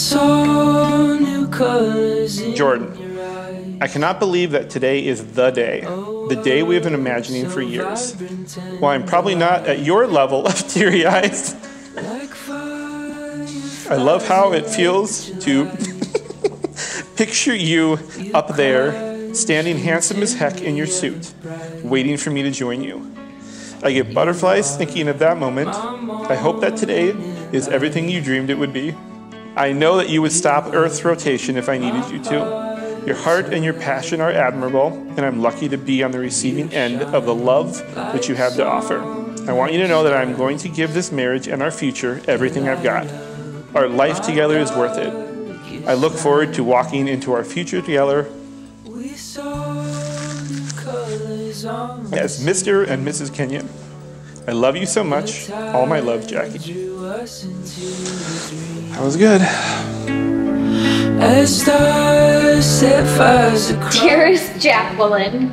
saw new colors in Jordan, your eyes. I cannot believe that today is the day. The day we have been imagining for years. While I'm probably not at your level of teary-eyes, I love how it feels to picture you up there, standing handsome as heck in your suit, waiting for me to join you. I get butterflies thinking of that moment. I hope that today is everything you dreamed it would be. I know that you would stop Earth's rotation if I needed you to. Your heart and your passion are admirable, and I'm lucky to be on the receiving end of the love which you have to offer. I want you to know that I'm going to give this marriage and our future everything I've got. Our life together is worth it. I look forward to walking into our future together as Mr. and Mrs. Kenyon. I love you so much. All my love, Jackie. That was good. Dearest Jacqueline,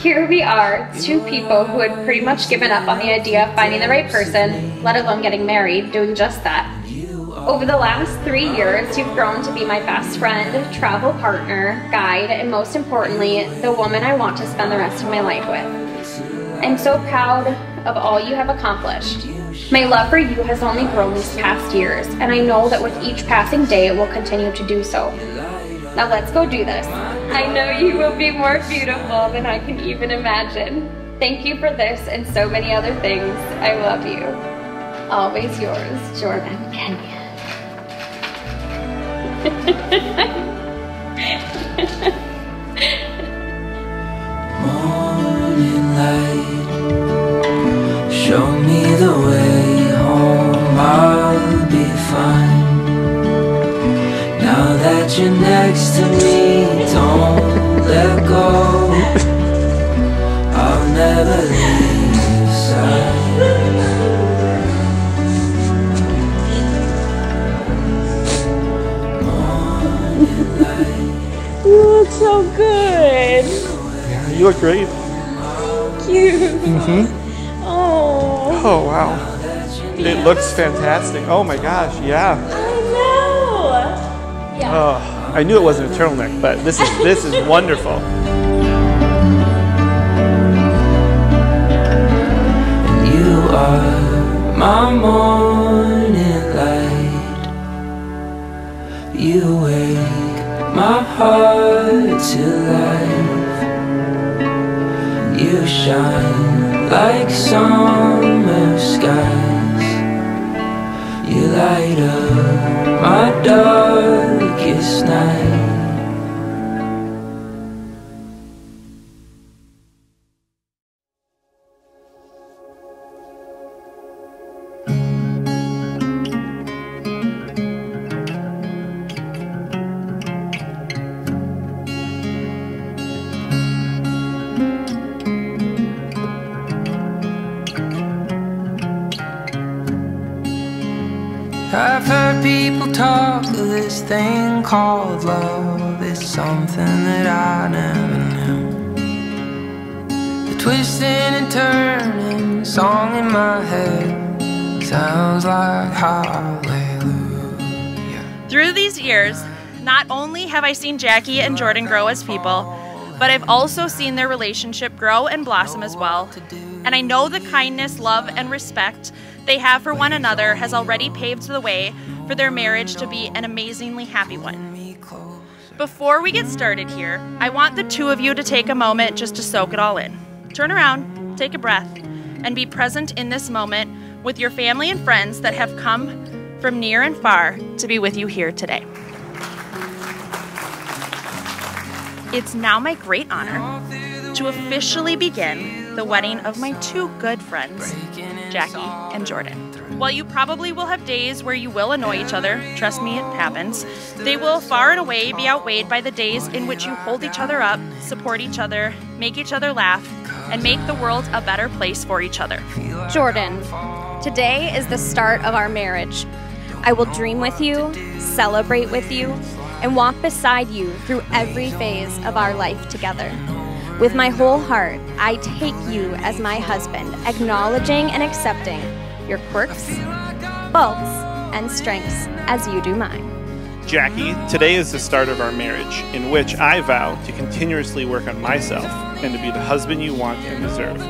here we are, two people who had pretty much given up on the idea of finding the right person, let alone getting married, doing just that. Over the last 3 years, you've grown to be my best friend, travel partner, guide, and most importantly, the woman I want to spend the rest of my life with. I'm so proud of all you have accomplished. My love for you has only grown these past years, and I know that with each passing day it will continue to do so. Now let's go do this. I know you will be more beautiful than I can even imagine. Thank you for this and so many other things. I love you. Always yours, Jordan Kenyon. You're next to me, don't let go. I'll never leave your side. Morning light. You look so good. Yeah, you look great. Cute. Mm-hmm. Oh. Oh wow. It looks fantastic. Oh my gosh. Yeah. Yeah. Oh, I knew it wasn't a turtleneck, but this is wonderful. You are my morning light. You wake my heart to life. You shine like summer skies. You light up my darkest night. I've heard people talk of this thing called love. It's something that I never knew. The twisting and turning song in my head sounds like hallelujah. Through these years, not only have I seen Jackie and Jordan grow as people, but I've also seen their relationship grow and blossom as well. And I know the kindness, love, and respect they have for one another has already paved the way for their marriage to be an amazingly happy one. Before we get started here, I want the two of you to take a moment just to soak it all in. Turn around, take a breath, and be present in this moment with your family and friends that have come from near and far to be with you here today. It's now my great honor to officially begin the wedding of my two good friends, Jackie and Jordan. While you probably will have days where you will annoy each other, trust me, it happens, they will far and away be outweighed by the days in which you hold each other up, support each other, make each other laugh, and make the world a better place for each other. Jordan, today is the start of our marriage. I will dream with you, celebrate with you, and walk beside you through every phase of our life together. With my whole heart, I take you as my husband, acknowledging and accepting your quirks, faults, and strengths as you do mine. Jackie, today is the start of our marriage, in which I vow to continuously work on myself and to be the husband you want and deserve.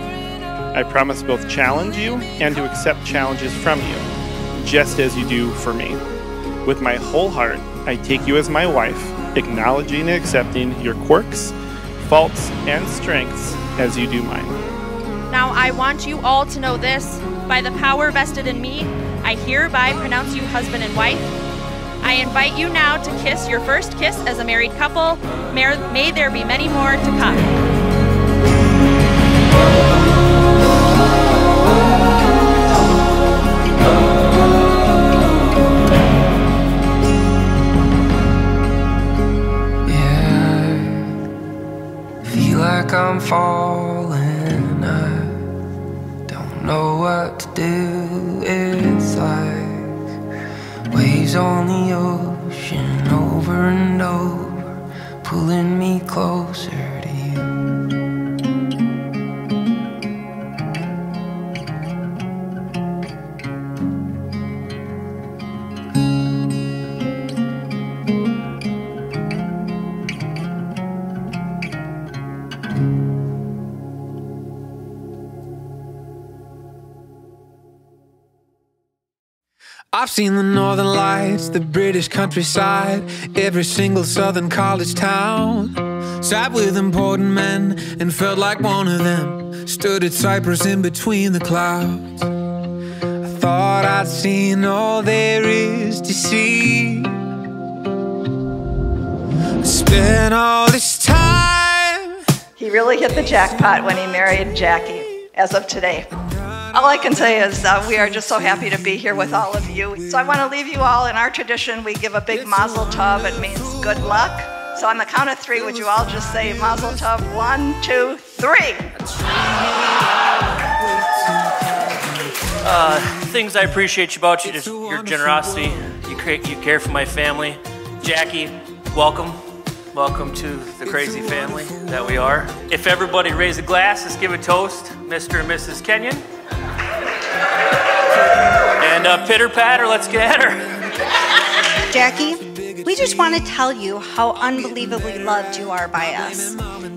I promise both to challenge you and to accept challenges from you, just as you do for me. With my whole heart, I take you as my wife, acknowledging and accepting your quirks, faults, and strengths as you do mine. Now I want you all to know this. By the power vested in me, I hereby pronounce you husband and wife. I invite you now to kiss your first kiss as a married couple. May there be many more to come. I'm falling, I don't know what to do. It's like waves on the ocean, over and over, pulling me closer to I've seen the northern lights, the British countryside, every single southern college town. Sat with important men and felt like one of them, stood at Cypress in between the clouds. I thought I'd seen all there is to see. I spent all this time. He really hit the jackpot when he married Jackie, as of today. All I can say is we are just so happy to be here with all of you. So I want to leave you all in our tradition. We give a big Mazel Tov. It means good luck. So on the count of three, would you all just say Mazel Tov? 1, 2, 3. Things I appreciate about you is your generosity. You care for my family. Jackie, welcome. Welcome to the crazy family that we are. If everybody raise a glass, let's give a toast, Mr. and Mrs. Kenyon. And pitter-patter, let's get her. Jackie, we just want to tell you how unbelievably loved you are by us.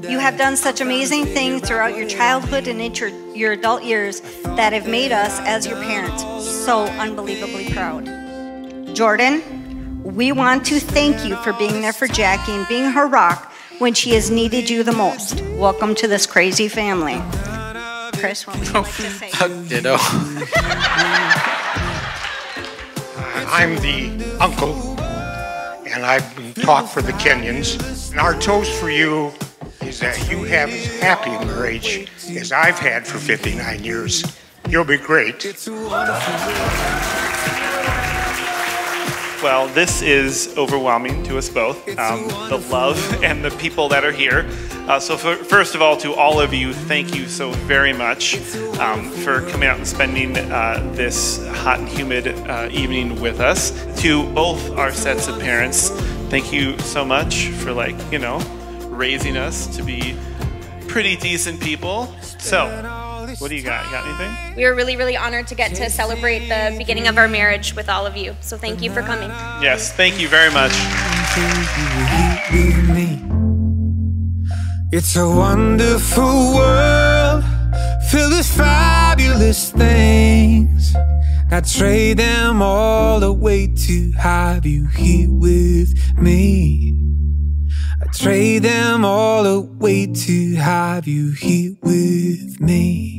You have done such amazing things throughout your childhood and into your adult years that have made us, as your parents, so unbelievably proud. Jordan, we want to thank you for being there for Jackie and being her rock when she has needed you the most. Welcome to this crazy family. Chris, what would you like to say? Ditto. I'm the uncle, and I've been taught for the Kenyons. And our toast for you is that you have as happy a marriage as I've had for 59 years. You'll be great. Well, this is overwhelming to us both, the love and the people that are here. First of all, to all of you, thank you so very much for coming out and spending this hot and humid evening with us. To both our sets of parents, thank you so much for, like, you know, raising us to be pretty decent people. So, what do you got? You got anything? We were really, really honored to get to celebrate the beginning of our marriage with all of you. So thank you for coming. Yes, thank you very much. It's a wonderful world, filled with fabulous things. I trade them all away to have you here with me. I trade them all away to have you here with me.